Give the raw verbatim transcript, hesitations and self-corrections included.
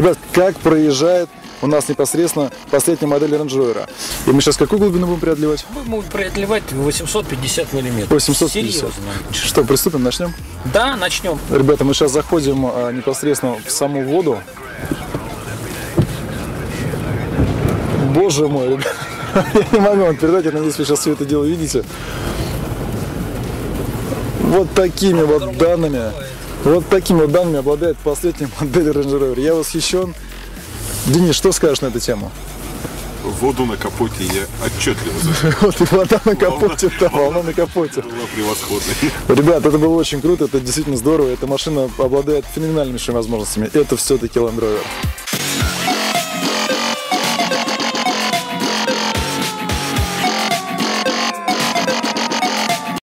Ребят, как проезжает у нас непосредственно последняя модель Range Rover. И мы сейчас какую глубину будем преодолевать? Мы будем преодолевать восемьсот пятьдесят миллиметров. восемьсот пятьдесят. Серьезно. Что, приступим, начнем? Да, начнем. Ребята, мы сейчас заходим непосредственно в саму воду. Боже мой, ребят. Я не могу вам передать, я надеюсь, вы сейчас все это дело видите. Вот такими вот данными, вот такими вот данными обладает последняя модель Range Rover. Я восхищен. Денис, что скажешь на эту тему? Воду на капоте я отчетливо заметил. Вот и вода на капоте, да, волна на капоте. Была превосходной. Ребят, это было очень круто, это действительно здорово. Эта машина обладает феноменальными возможностями. Это все-таки Land Rover.